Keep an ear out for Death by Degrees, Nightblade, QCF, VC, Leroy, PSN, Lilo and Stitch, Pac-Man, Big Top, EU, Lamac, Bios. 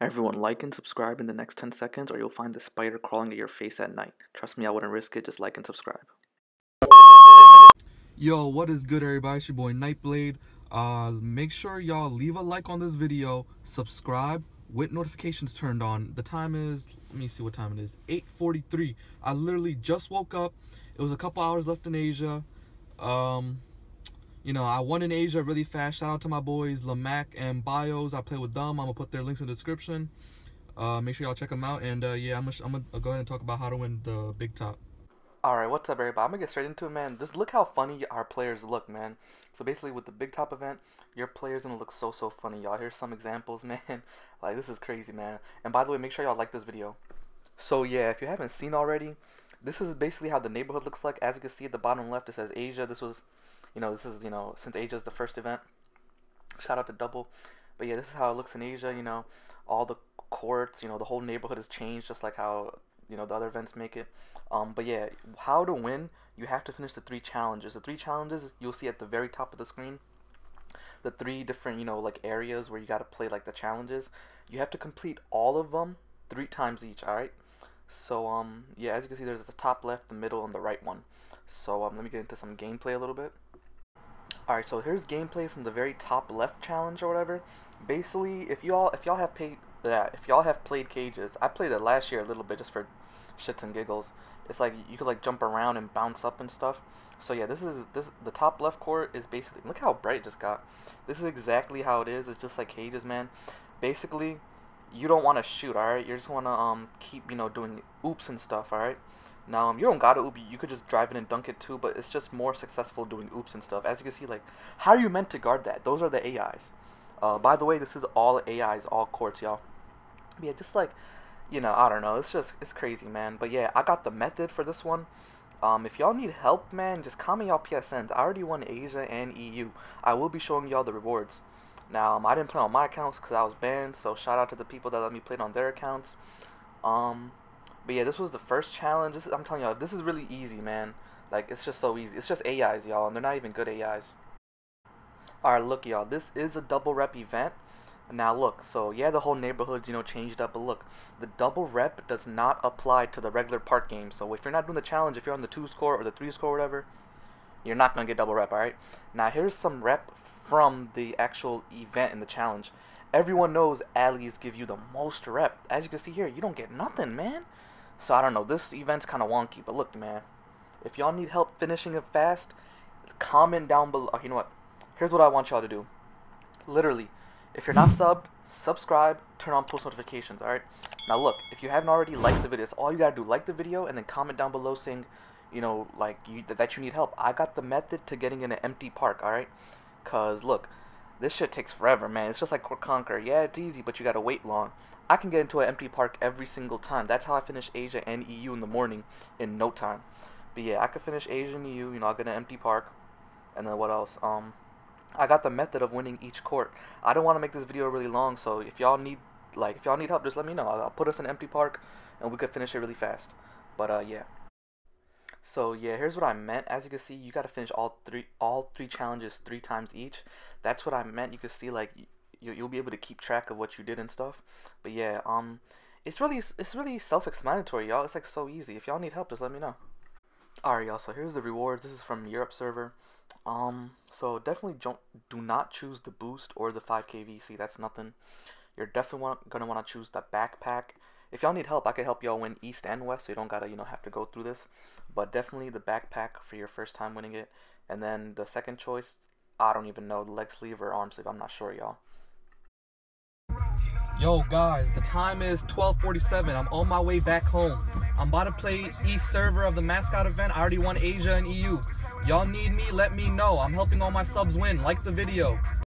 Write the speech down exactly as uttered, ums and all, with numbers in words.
Everyone, like and subscribe in the next ten seconds or you'll find the spider crawling at your face at night. Trust me, I wouldn't risk it. Just like and subscribe. Yo, what is good, everybody? It's your boy Nightblade. Uh, make sure y'all leave a like on this video, subscribe with notifications turned on. The time is, let me see what time it is, eight forty-three. I literally just woke up. It was a couple hours left in Asia. Um... You know, I won in Asia really fast. Shout out to my boys, Lamac and Bios. I play with them. I'm going to put their links in the description. Uh, make sure y'all check them out. And uh, yeah, I'm going I'm to go ahead and talk about how to win the Big Top. Alright, what's up, everybody? I'm going to get straight into it, man. Just look how funny our players look, man. So basically, with the Big Top event, your player's going to look so, so funny. Y'all, here's some examples, man. Like, this is crazy, man. And by the way, make sure y'all like this video. So yeah, if you haven't seen already, this is basically how the neighborhood looks like. As you can see at the bottom left, it says Asia. This was... You know, this is, you know, since Asia is the first event, shout out to Double. But yeah, this is how it looks in Asia, you know, all the courts, you know, the whole neighborhood has changed just like how, you know, the other events make it. Um, but yeah, how to win, you have to finish the three challenges. The three challenges you'll see at the very top of the screen, the three different, you know, like areas where you got to play like the challenges. You have to complete all of them three times each, all right? So, um, yeah, as you can see, there's the top left, the middle, and the right one. So, um, let me get into some gameplay a little bit. Alright, so here's gameplay from the very top left challenge or whatever. Basically, if y'all if y'all have paid yeah, if y'all have played cages, I played it last year a little bit just for shits and giggles. It's like you could like jump around and bounce up and stuff. So yeah, this is this the top left court is basically, look how bright it just got. This is exactly how it is. It's just like cages, man. Basically, you don't want to shoot, alright? You just want to um keep, you know, doing oops and stuff, alright? Now, um, you don't gotta oop, you could just drive it and dunk it too, but it's just more successful doing oops and stuff. As you can see, like, how are you meant to guard that? Those are the A Is. Uh, by the way, this is all A Is, all courts, y'all. Yeah, just like, you know, I don't know, it's just, it's crazy, man. But yeah, I got the method for this one. Um, if y'all need help, man, just comment y'all P S Ns. I already won Asia and E U. I will be showing y'all the rewards. Now, um, I didn't play on my accounts because I was banned, so shout out to the people that let me play it on their accounts. Um... But yeah, this was the first challenge. This is, I'm telling y'all, this is really easy, man. Like, it's just so easy. It's just A Is, y'all, and they're not even good A Is. Alright, look, y'all, this is a double rep event. Now, look, so, yeah, the whole neighborhood's, you know, changed up, but look, the double rep does not apply to the regular part game. So, if you're not doing the challenge, if you're on the two score or the three score or whatever, you're not going to get double rep, alright? Now, here's some rep from the actual event in the challenge. Everyone knows alleys give you the most rep. As you can see here, you don't get nothing, man. So, I don't know, this event's kind of wonky, but look, man, if y'all need help finishing it fast, comment down below. Okay, you know what, here's what I want y'all to do. Literally, if you're not subbed, subscribe, turn on post notifications, alright? Now, look, if you haven't already liked the video, it's all you gotta do, like the video, and then comment down below saying, you know, like, you, that you need help. I got the method to getting in an empty park, alright? Because, look, this shit takes forever, man. It's just like Court Conquer. Yeah, it's easy, but you gotta wait long. I can get into an empty park every single time. That's how I finish Asia and E U in the morning in no time. But yeah, I could finish Asia and E U. You know, I'll get an empty park. And then what else? Um, I got the method of winning each court. I don't want to make this video really long, so if y'all need, like, if y'all need help, just let me know. I'll, I'll put us in an empty park, and we could finish it really fast. But uh, yeah. So yeah, here's what I meant. As you can see, you gotta finish all three all three challenges three times each. That's what I meant. You can see, like, you, you'll be able to keep track of what you did and stuff. But yeah, um, it's really it's really self-explanatory, y'all. It's like so easy. If y'all need help, just let me know. Alright, y'all. So here's the rewards. This is from Europe server. Um, so definitely don't do not choose the boost or the five K V C. That's nothing. You're definitely want, gonna want to choose the backpack. If y'all need help, I can help y'all win East and West, so you don't gotta, you know, have to go through this. But definitely the backpack for your first time winning it. And then the second choice, I don't even know, leg sleeve or arm sleeve, I'm not sure, y'all. Yo, guys, the time is twelve forty-seven. I'm on my way back home. I'm about to play East server of the mascot event. I already won Asia and E U. Y'all need me, let me know. I'm helping all my subs win. Like the video.